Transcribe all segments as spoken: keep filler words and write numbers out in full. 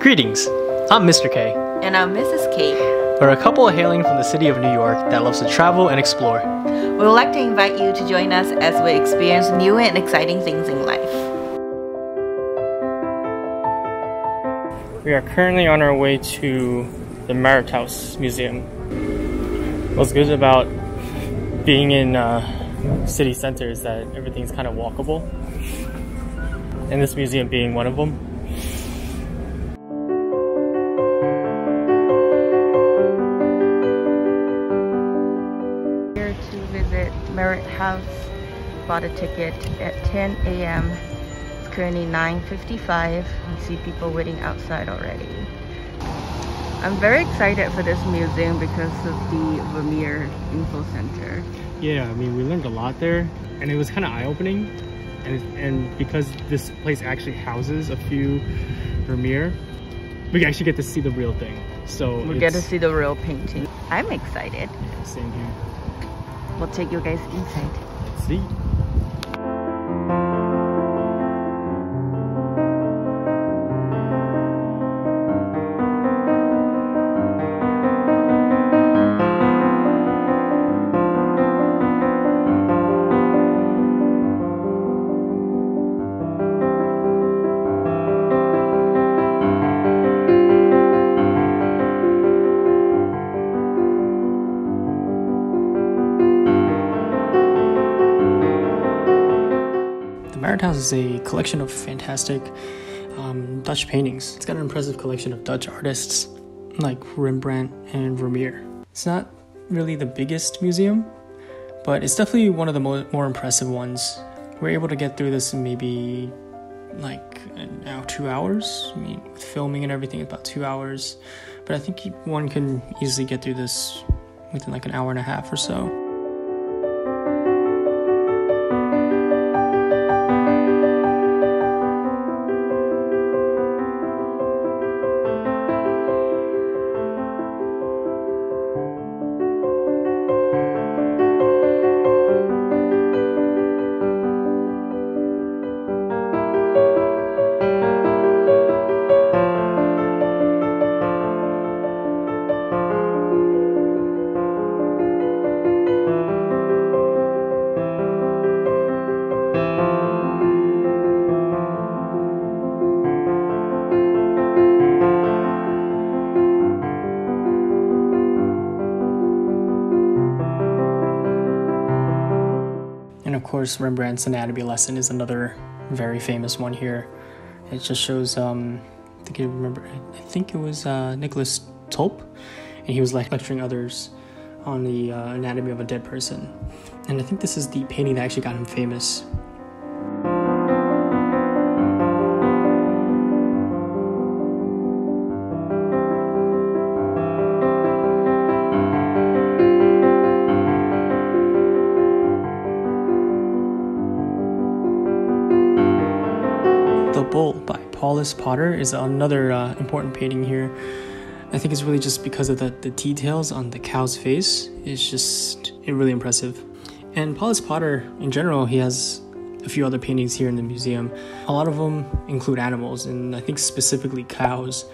Greetings, I'm Mister K. And I'm Missus K. We're a couple hailing from the city of New York that loves to travel and explore. We would like to invite you to join us as we experience new and exciting things in life. We are currently on our way to the Mauritshuis Museum. What's good about being in uh, city center is that everything's kind of walkable, and this museum being one of them. Mauritshuis, bought a ticket at ten A M It's currently nine fifty-five. You see people waiting outside already. I'm very excited for this museum because of the Vermeer Info Center. Yeah, I mean, we learned a lot there, and it was kind of eye-opening. And and because this place actually houses a few Vermeer, we actually get to see the real thing. So we get to see the real painting. I'm excited. Yeah, same here. We'll take you guys inside. Let's see. Mauritshuis is a collection of fantastic um, Dutch paintings. It's got an impressive collection of Dutch artists like Rembrandt and Vermeer. It's not really the biggest museum, but it's definitely one of the mo more impressive ones. We're able to get through this in maybe like now two hours. I mean, with filming and everything, about two hours. But I think one can easily get through this within like an hour and a half or so. Of course, Rembrandt's anatomy lesson is another very famous one here. It just shows, um, I think I remember, I think it was uh, Nicholas Tulp, and he was like lecturing others on the uh, anatomy of a dead person. And I think this is the painting that actually got him famous. The Bull by Paulus Potter is another uh, important painting here. I think it's really just because of the, the details on the cow's face. It's just it really impressive. And Paulus Potter, in general, he has a few other paintings here in the museum. A lot of them include animals, and I think specifically cows.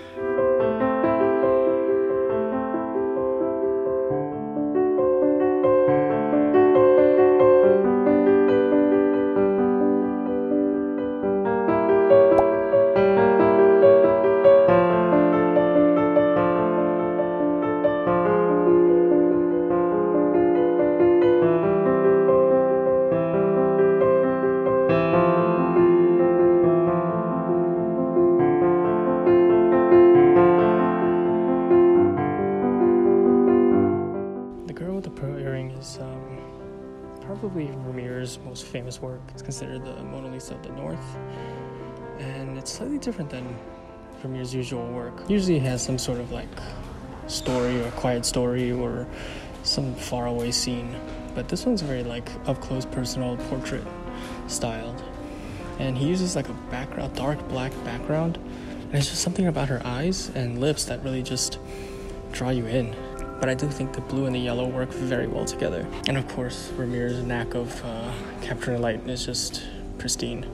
Probably Vermeer's most famous work. It's considered the Mona Lisa of the North, and it's slightly different than Vermeer's usual work. Usually it has some sort of like story or quiet story or some faraway scene, but this one's very like up-close personal portrait styled, and he uses like a background, dark black background, and it's just something about her eyes and lips that really just draw you in. But I do think the blue and the yellow work very well together. And of course, Vermeer's knack of uh, capturing light is just pristine.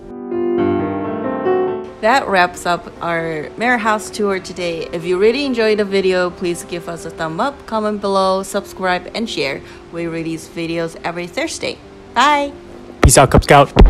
that wraps up our Mare House tour today. If you really enjoyed the video, please give us a thumb up, comment below, subscribe, and share. We release videos every Thursday. Bye! Peace out, Cub Scout!